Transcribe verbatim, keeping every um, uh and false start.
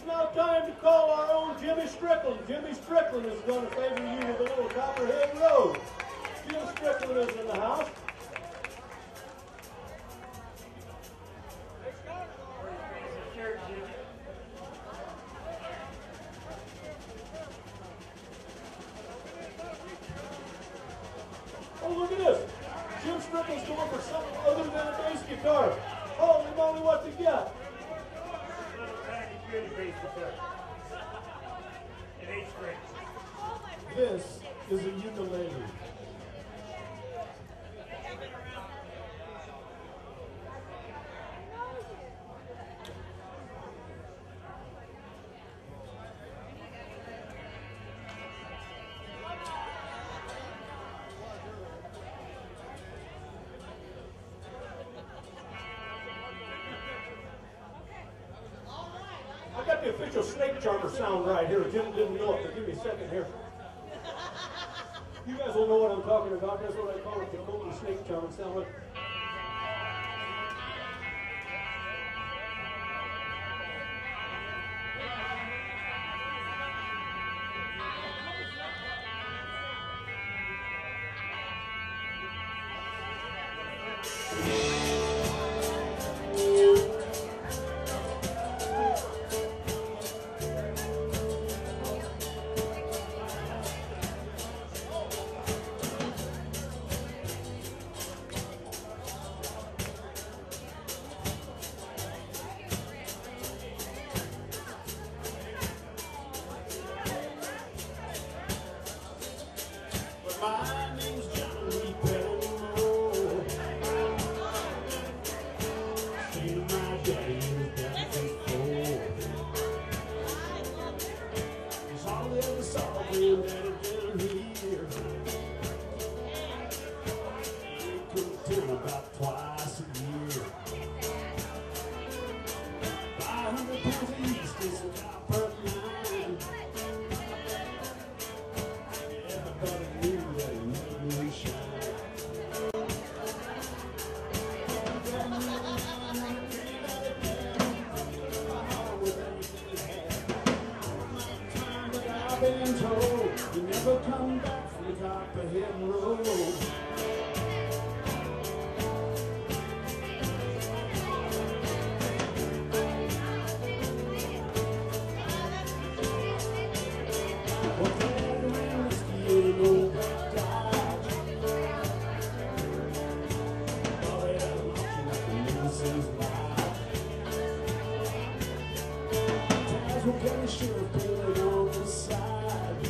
it's now time to call our own Jimmy Strickland. Jimmy Strickland is going to favor you with a little Copperhead Road. Jim Strickland is in the house. Oh, look at this. Jim Strickland's going for something other than a bass guitar. Holy moly, what's he got? This is a ukulele. I got the official snake charmer sound right here. Jim didn't know it, but give me a second here. You guys will know what I'm talking about. That's what I call it, the golden snake charmer sound. Like my name's Johnny Bello. See, my daddy was down before. Cause all I ever saw him that had been here. They couldn't tell about twice a year. Five hundred pounds east is a copper mine. Everybody knew. Been told you never come back from the Copperhead Road. Well, that around whiskey in an old black Dodge. Oh, yeah, I'm watching like a nuisance life. Times were kind of sure, feeling on the side.